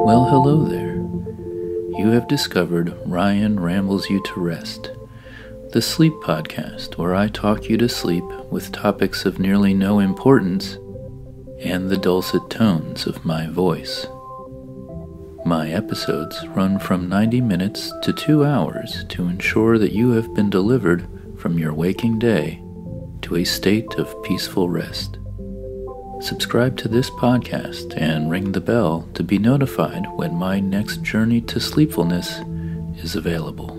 Well, hello there. You have discovered Ryan Rambles You to Rest, the sleep podcast where I talk you to sleep with topics of nearly no importance and the dulcet tones of my voice. My episodes run from 90 minutes to 2 hours to ensure that you have been delivered from your waking day to a state of peaceful rest. Subscribe to this podcast and ring the bell to be notified when my next journey to sleepfulness is available.